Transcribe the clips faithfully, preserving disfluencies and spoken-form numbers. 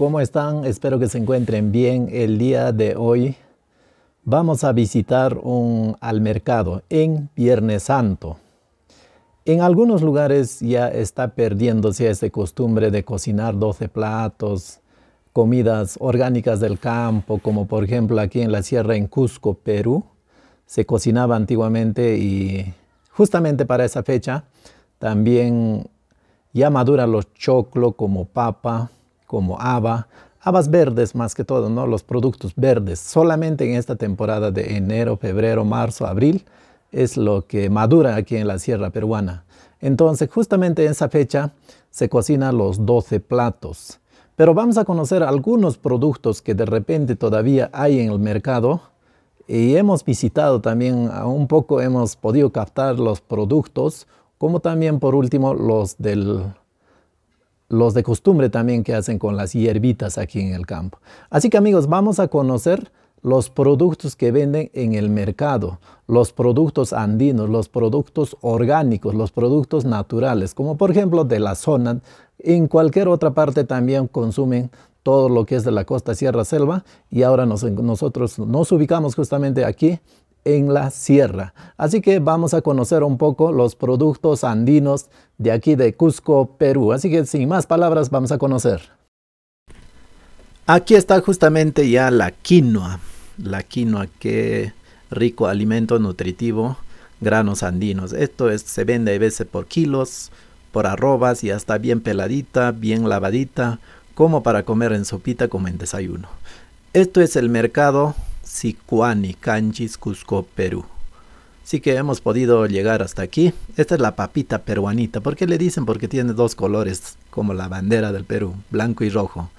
¿Cómo están? Espero que se encuentren bien. El día de hoy vamos a visitar un al mercado en Viernes Santo. En algunos lugares ya está perdiéndose esa costumbre de cocinar doce platos, comidas orgánicas del campo, como por ejemplo aquí en la sierra en Cusco, Perú. Se cocinaba antiguamente y justamente para esa fecha también ya maduran los choclo como papa, como haba, habas verdes más que todo, ¿no? Los productos verdes. Solamente en esta temporada de enero, febrero, marzo, abril es lo que madura aquí en la sierra peruana. Entonces justamente en esa fecha se cocinan los doce platos. Pero vamos a conocer algunos productos que de repente todavía hay en el mercado. Y hemos visitado también, un poco hemos podido captar los productos, como también por último los, del, los de costumbre también que hacen con las hierbitas aquí en el campo. Así que amigos, vamos a conocer los productos que venden en el mercado, los productos andinos, los productos orgánicos, los productos naturales, como por ejemplo de la zona. En cualquier otra parte también consumen todo lo que es de la costa, sierra, selva, y ahora nos, nosotros nos ubicamos justamente aquí en la sierra. Así que vamos a conocer un poco los productos andinos de aquí de Cusco, Perú. Así que sin más palabras vamos a conocer. Aquí está justamente ya la quinoa. La quinoa, qué rico alimento nutritivo, granos andinos. Esto es, se vende a veces por kilos, por arrobas, y hasta bien peladita, bien lavadita, como para comer en sopita, como en desayuno. Esto es el mercado Sicuani, Canchis, Cusco, Perú. Así que hemos podido llegar hasta aquí. Esta es la papita peruanita. ¿Por qué le dicen? Porque tiene dos colores, como la bandera del Perú, blanco y rojo.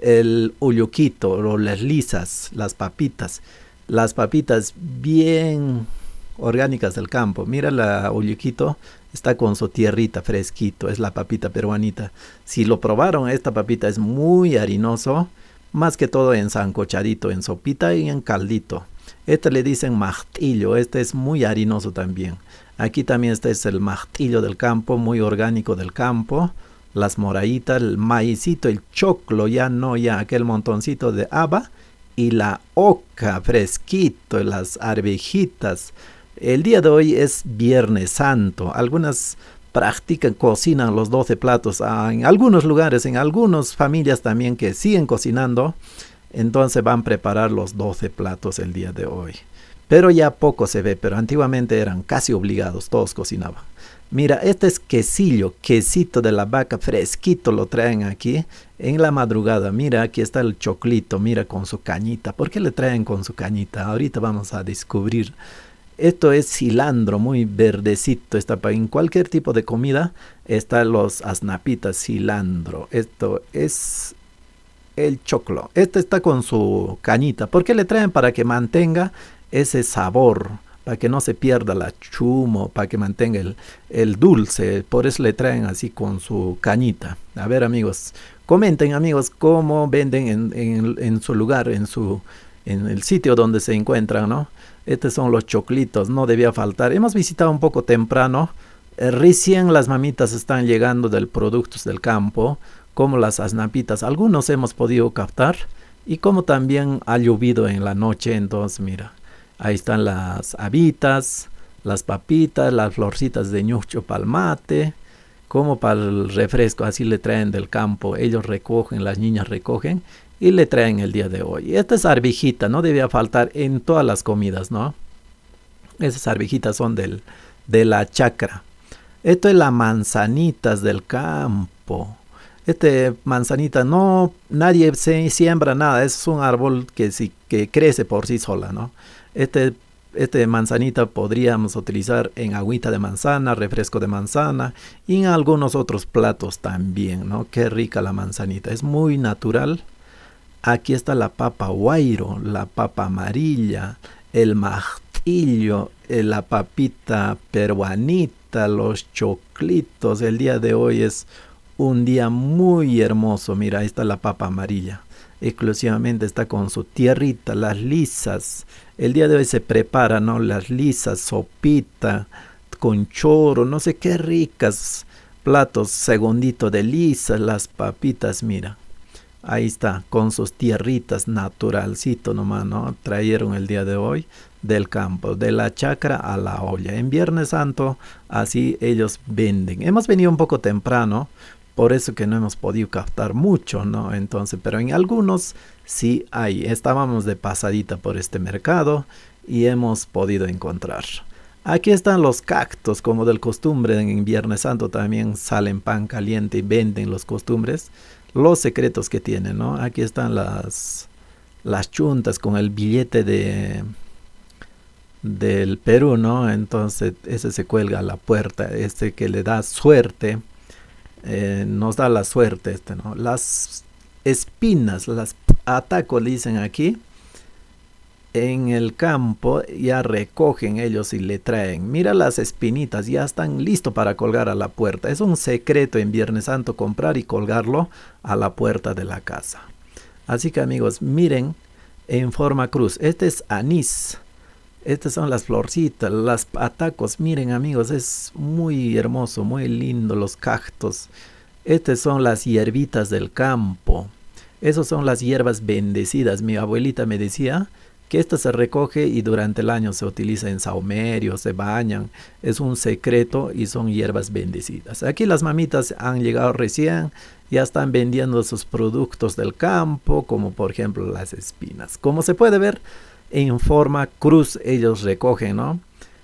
El ulluquito, o las lisas, las papitas. Las papitas bien orgánicas del campo. Mira la ulluquito. Está con su tierrita fresquito, es la papita peruanita. Si lo probaron, esta papita es muy harinoso, más que todo en sancochadito, en sopita y en caldito. Este le dicen martillo, este es muy harinoso también. Aquí también este es el martillo del campo, muy orgánico del campo. Las moraditas, el maicito, el choclo, ya no, ya aquel montoncito de haba. Y la oca, fresquito, las arvejitas. El día de hoy es Viernes Santo. Algunas practican, cocinan los doce platos. Ah, en algunos lugares, en algunas familias también que siguen cocinando. Entonces van a preparar los doce platos el día de hoy. Pero ya poco se ve, pero antiguamente eran casi obligados, todos cocinaban. Mira, este es quesillo, quesito de la vaca fresquito lo traen aquí en la madrugada. Mira, aquí está el choclito, mira con su cañita. ¿Por qué le traen con su cañita? Ahorita vamos a descubrir. Esto es cilantro, muy verdecito. Está en cualquier tipo de comida. Están los asnapitas, cilantro. Esto es el choclo. Este está con su cañita. ¿Por qué le traen? Para que mantenga ese sabor, para que no se pierda la chumo, para que mantenga el, el dulce. Por eso le traen así con su cañita. A ver, amigos, comenten, amigos, cómo venden en, en, en su lugar, en su en el sitio donde se encuentran, ¿no? Estos son los choclitos, no debía faltar. Hemos visitado un poco temprano. Eh, recién las mamitas están llegando del productos del campo, como las asnapitas. Algunos hemos podido captar. Y como también ha llovido en la noche, entonces mira, ahí están las habitas, las papitas, las florcitas de ñucho para el mate, como para el refresco. Así le traen del campo. Ellos recogen, las niñas recogen. Y le traen el día de hoy. Esta es arvejita, no debía faltar en todas las comidas, ¿no? Esas arvejitas son del, de la chacra. Esto es las manzanitas del campo. Este manzanita, no, nadie se siembra nada. Es un árbol que, sí, que crece por sí sola, ¿no? Este, este manzanita podríamos utilizar en agüita de manzana, refresco de manzana. Y en algunos otros platos también, ¿no? Qué rica la manzanita. Es muy natural. Aquí está la papa guairo, la papa amarilla, el martillo, la papita peruanita, los choclitos. El día de hoy es un día muy hermoso. Mira, ahí está la papa amarilla. Exclusivamente está con su tierrita, las lisas. El día de hoy se prepara, ¿no? Las lisas, sopita, con choro, no sé qué ricas platos. Segundito de lisas, las papitas, mira. Ahí está, con sus tierritas naturalcito nomás, ¿no? Trajeron el día de hoy del campo, de la chacra a la olla. En Viernes Santo, así ellos venden. Hemos venido un poco temprano, por eso que no hemos podido captar mucho, ¿no? Entonces, pero en algunos sí hay. Estábamos de pasadita por este mercado y hemos podido encontrar. Aquí están los cactos, como del costumbre en Viernes Santo también salen pan caliente y venden los costumbres, los secretos que tienen, ¿no? Aquí están las, las chuntas con el billete de, del Perú, ¿no? Entonces ese se cuelga a la puerta, este que le da suerte, eh, nos da la suerte, este, ¿no? Las espinas, las atacos le dicen aquí. En el campo ya recogen ellos y le traen. Mira las espinitas, ya están listos para colgar a la puerta. Es un secreto en Viernes Santo comprar y colgarlo a la puerta de la casa. Así que amigos, miren en forma cruz. Este es anís. Estas son las florcitas, las atacos. Miren amigos, es muy hermoso, muy lindo los cactos. Estas son las hierbitas del campo. Esas son las hierbas bendecidas. Mi abuelita me decía que esta se recoge y durante el año se utiliza en saumerio, se bañan, es un secreto y son hierbas bendecidas. Aquí las mamitas han llegado recién, ya están vendiendo sus productos del campo, como por ejemplo las espinas. Como se puede ver, en forma cruz ellos recogen, ¿no?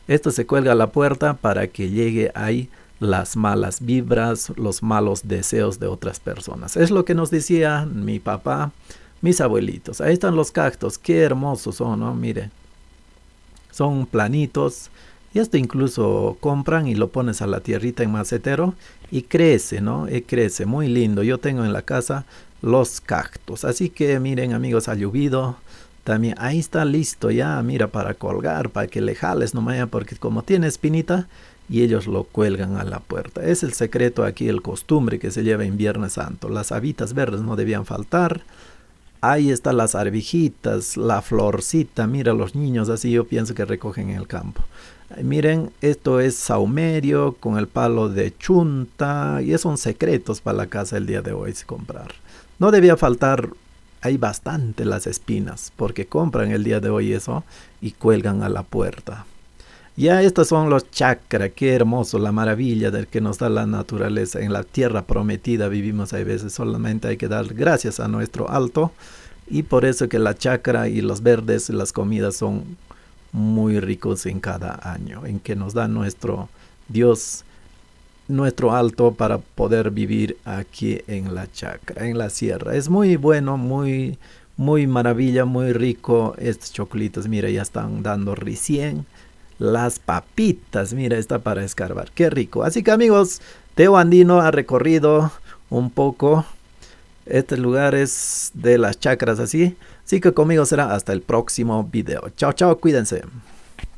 Esto se cuelga a la puerta para que llegue ahí las malas vibras, los malos deseos de otras personas. Es lo que nos decía mi papá, mis abuelitos. Ahí están los cactos. Qué hermosos son, ¿no? Mire. Son planitos. Y esto incluso compran y lo pones a la tierrita en macetero. Y crece, ¿no? Y crece. Muy lindo. Yo tengo en la casa los cactos. Así que miren amigos, ha llovido. También ahí está listo ya. Mira, para colgar. Para que le jales nomás. Porque como tiene espinita. Y ellos lo cuelgan a la puerta. Es el secreto aquí. El costumbre que se lleva en Viernes Santo. Las habitas verdes no debían faltar. Ahí están las arvejitas, la florcita. Mira, los niños así yo pienso que recogen en el campo. Miren, esto es saumerio con el palo de chunta. Y esos son secretos para la casa el día de hoy si comprar. No debía faltar, hay bastante las espinas. Porque compran el día de hoy eso y cuelgan a la puerta. Ya estos son los chakras. Qué hermoso, la maravilla del que nos da la naturaleza. En la tierra prometida vivimos a veces. Solamente hay que dar gracias a nuestro alto. Y por eso que la chakra y los verdes, las comidas son muy ricos en cada año. En que nos da nuestro Dios, nuestro alto para poder vivir aquí en la chakra, en la sierra. Es muy bueno, muy, muy maravilla, muy rico estos chocolitos. Mira, ya están dando recién. Las papitas, mira, está para escarbar. Qué rico. Así que amigos, Teo Andino ha recorrido un poco estos lugares de las chacras así. Así que conmigo será hasta el próximo video. Chao, chao, cuídense.